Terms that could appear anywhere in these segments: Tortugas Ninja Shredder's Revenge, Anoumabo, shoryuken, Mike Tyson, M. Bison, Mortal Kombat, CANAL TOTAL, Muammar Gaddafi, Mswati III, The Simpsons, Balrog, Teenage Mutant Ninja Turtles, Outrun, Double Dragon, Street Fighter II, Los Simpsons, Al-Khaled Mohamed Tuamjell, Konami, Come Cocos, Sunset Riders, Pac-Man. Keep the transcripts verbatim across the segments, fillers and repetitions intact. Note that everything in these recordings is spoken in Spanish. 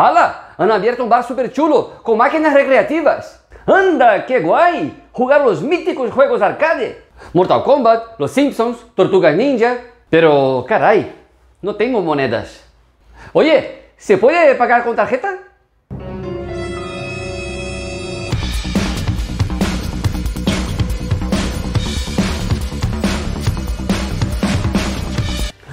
¡Hala! Han abierto un bar super chulo con máquinas recreativas. ¡Anda, qué guay! Jugar los míticos juegos arcade. Mortal Kombat, Los Simpsons, Tortugas Ninja. Pero, caray, no tengo monedas. Oye, ¿se puede pagar con tarjeta?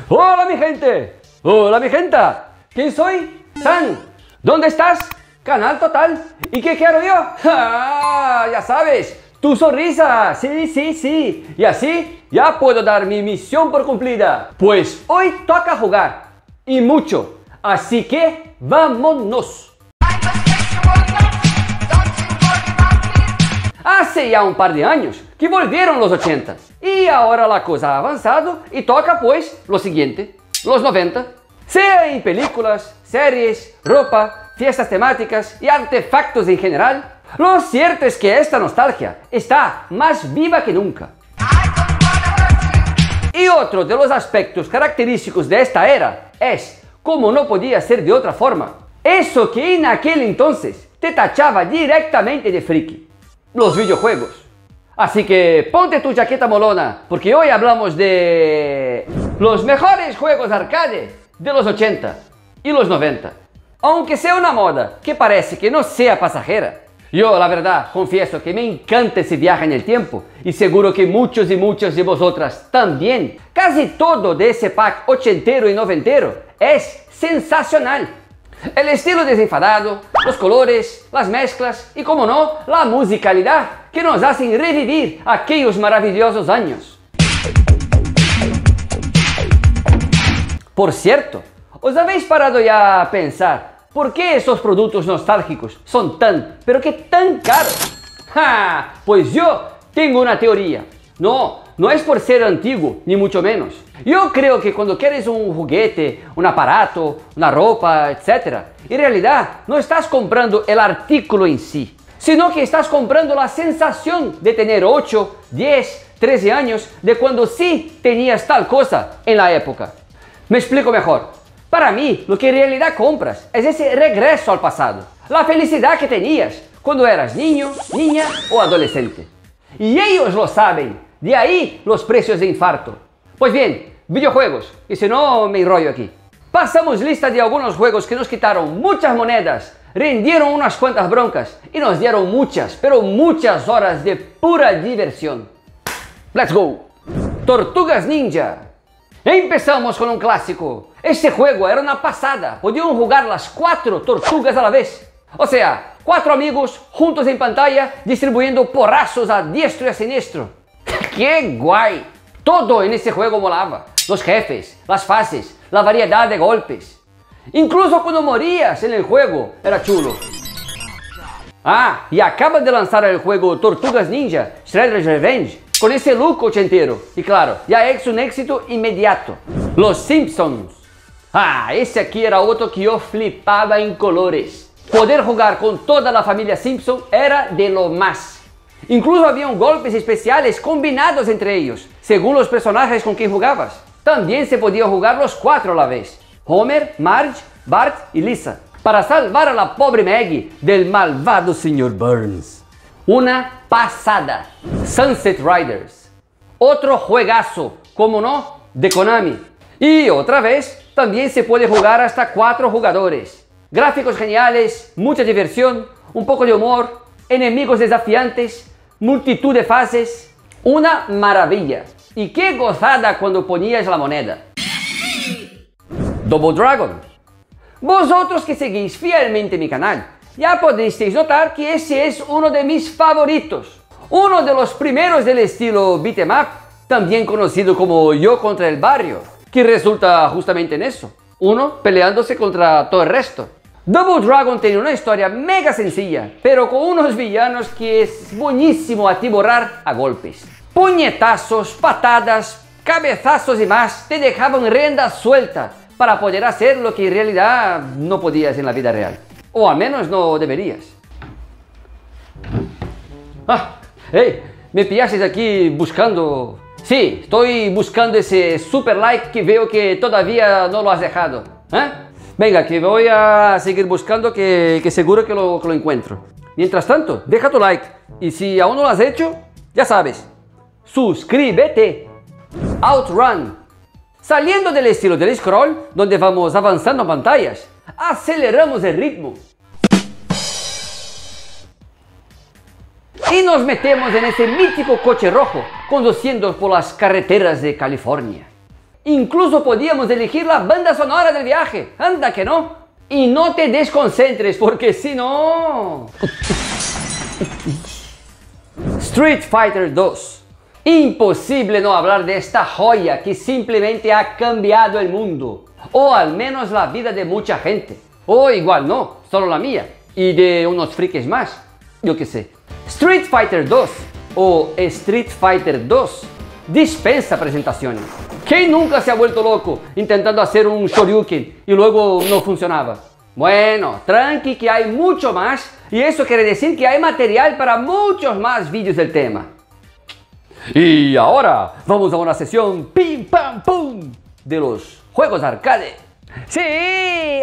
¡Hola, mi gente! ¡Hola, mi genta! ¿Quién soy? ¡San! ¿Dónde estás? Canal Total. ¿Y qué quiero yo? ¡Ah! Ya sabes, tu sonrisa. Sí, sí, sí. Y así ya puedo dar mi misión por cumplida. Pues hoy toca jugar. Y mucho. Así que vámonos. Hace ya un par de años que volvieron los ochenta. Y ahora la cosa ha avanzado y toca pues lo siguiente, los noventa. Sea en películas, series, ropa, fiestas temáticas y artefactos en general, lo cierto es que esta nostalgia está más viva que nunca. Y otro de los aspectos característicos de esta era es, como no podía ser de otra forma, eso que en aquel entonces te tachaba directamente de friki, los videojuegos. Así que ponte tu chaqueta molona, porque hoy hablamos de los mejores juegos arcade de los ochenta y los noventa. Aunque sea una moda que parece que no sea pasajera, yo la verdad confieso que me encanta ese viaje en el tiempo, y seguro que muchos y muchas de vosotras también. Casi todo de ese pack ochentero y noventero es sensacional. El estilo desenfadado, los colores, las mezclas y, como no, la musicalidad que nos hacen revivir aquellos maravillosos años. Por cierto, ¿os habéis parado ya a pensar por qué esos productos nostálgicos son tan, pero que tan caros? ¡Ja! Pues yo tengo una teoría. No, no es por ser antiguo, ni mucho menos. Yo creo que cuando quieres un juguete, un aparato, una ropa, etcétera, en realidad no estás comprando el artículo en sí, sino que estás comprando la sensación de tener ocho, diez, trece años de cuando sí tenías tal cosa en la época. Me explico mejor. Para mí, lo que en realidad compras es ese regreso al pasado, la felicidad que tenías cuando eras niño, niña o adolescente. Y ellos lo saben. De ahí los precios de infarto. Pues bien, videojuegos, y si no me enrollo aquí. Pasamos lista de algunos juegos que nos quitaron muchas monedas, rindieron unas cuantas broncas y nos dieron muchas, pero muchas horas de pura diversión. Let's go. Tortugas Ninja. Empezamos con un clásico. Este juego era una pasada. Podían jugar las cuatro tortugas a la vez. O sea, cuatro amigos juntos en pantalla distribuyendo porrazos a diestro y a siniestro. ¡Qué guay! Todo en ese juego molaba. Los jefes, las fases, la variedad de golpes. Incluso cuando morías en el juego, era chulo. Ah, y acaban de lanzar el juego Tortugas Ninja Shredder's Revenge con ese look ochentero. Y claro, ya es un éxito inmediato. Los Simpsons. Ah, ese aquí era otro que yo flipaba en colores. Poder jugar con toda la familia Simpson era de lo más. Incluso habían golpes especiales combinados entre ellos, según los personajes con quien jugabas. También se podía jugar los cuatro a la vez, Homer, Marge, Bart y Lisa, para salvar a la pobre Maggie del malvado señor Burns. Una pasada. Sunset Riders. Otro juegazo, como no, de Konami. Y otra vez, también se puede jugar hasta cuatro jugadores. Gráficos geniales, mucha diversión, un poco de humor, enemigos desafiantes, multitud de fases, una maravilla. Y qué gozada cuando ponías la moneda. Double Dragon. Vosotros que seguís fielmente mi canal, ya podéis notar que ese es uno de mis favoritos. Uno de los primeros del estilo beat 'em up, también conocido como yo contra el barrio, que resulta justamente en eso, uno peleándose contra todo el resto. Double Dragon tiene una historia mega sencilla, pero con unos villanos que es buenísimo atiborrar a golpes. Puñetazos, patadas, cabezazos y más te dejaban rienda suelta para poder hacer lo que en realidad no podías en la vida real. O al menos no deberías. Ah, hey, me pillaste aquí buscando... Sí, estoy buscando ese super like que veo que todavía no lo has dejado, ¿eh? Venga, que voy a seguir buscando, que, que seguro que lo, que lo encuentro. Mientras tanto, deja tu like. Y si aún no lo has hecho, ya sabes, suscríbete. Outrun. Saliendo del estilo del scroll, donde vamos avanzando pantallas, aceleramos el ritmo y nos metemos en ese mítico coche rojo, conduciendo por las carreteras de California. Incluso podíamos elegir la banda sonora del viaje, anda que no. Y no te desconcentres, porque si no... Street Fighter dos. Imposible no hablar de esta joya que simplemente ha cambiado el mundo, o al menos la vida de mucha gente, o igual no, solo la mía, y de unos frikis más, yo qué sé. Street Fighter dos, o Street Fighter dos, dispensa presentaciones. ¿Quién nunca se ha vuelto loco intentando hacer un shoryuken y luego no funcionaba? Bueno, tranqui, que hay mucho más, y eso quiere decir que hay material para muchos más vídeos del tema. Y ahora vamos a una sesión pim pam pum de los juegos arcade. Sí,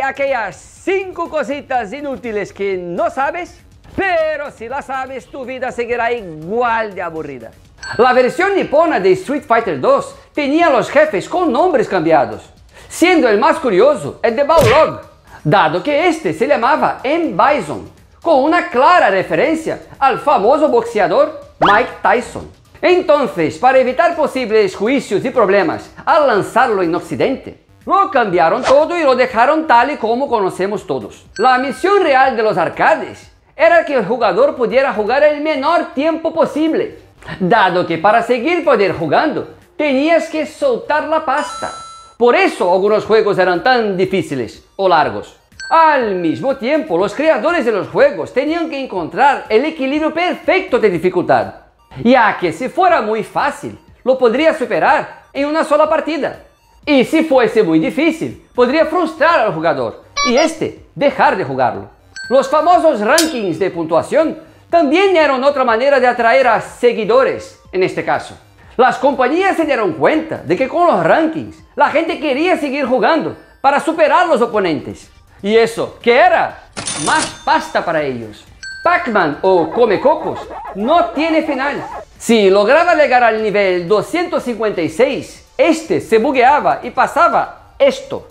aquellas cinco cositas inútiles que no sabes, pero si las sabes, tu vida seguirá igual de aburrida. La versión nipona de Street Fighter dos tenía los jefes con nombres cambiados, siendo el más curioso el de Balrog, dado que este se llamaba M. Bison, con una clara referencia al famoso boxeador Mike Tyson. Entonces, para evitar posibles juicios y problemas al lanzarlo en Occidente, lo cambiaron todo y lo dejaron tal y como conocemos todos. La misión real de los arcades era que el jugador pudiera jugar el menor tiempo posible, dado que para seguir poder jugando tenías que soltar la pasta. Por eso algunos juegos eran tan difíciles o largos. Al mismo tiempo, los creadores de los juegos tenían que encontrar el equilibrio perfecto de dificultad, ya que si fuera muy fácil, lo podría superar en una sola partida, y si fuese muy difícil, podría frustrar al jugador y este dejar de jugarlo. Los famosos rankings de puntuación también eran otra manera de atraer a seguidores. En este caso, las compañías se dieron cuenta de que con los rankings la gente quería seguir jugando para superar a los oponentes, y eso, ¿qué era? Más pasta para ellos. Pac-Man o Come Cocos no tiene final. Si lograba llegar al nivel doscientos cincuenta y seis, este se bugueaba y pasaba esto.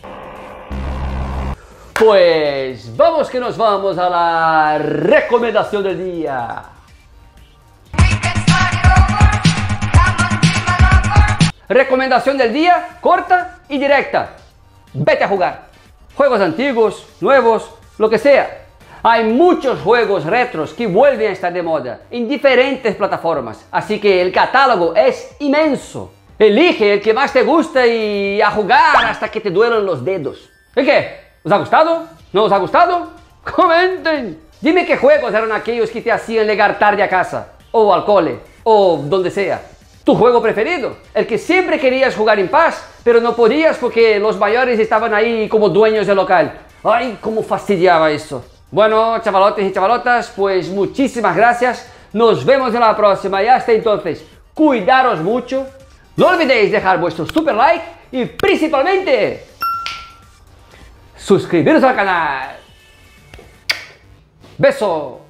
Pues vamos que nos vamos a la recomendación del día. Recomendación del día, corta y directa. Vete a jugar. Juegos antiguos, nuevos, lo que sea. Hay muchos juegos retros que vuelven a estar de moda en diferentes plataformas, así que el catálogo es inmenso. Elige el que más te gusta y a jugar hasta que te duelen los dedos. ¿Y qué? ¿Os ha gustado? ¿No os ha gustado? ¡Comenten! Dime qué juegos eran aquellos que te hacían llegar tarde a casa, o al cole, o donde sea. ¿Tu juego preferido? El que siempre querías jugar en paz, pero no podías porque los mayores estaban ahí como dueños del local. ¡Ay, cómo fastidiaba eso! Bueno, chavalotes y chavalotas, pues muchísimas gracias. Nos vemos en la próxima y hasta entonces, cuidaros mucho. No olvidéis dejar vuestro super like y principalmente suscribiros al canal. Beso.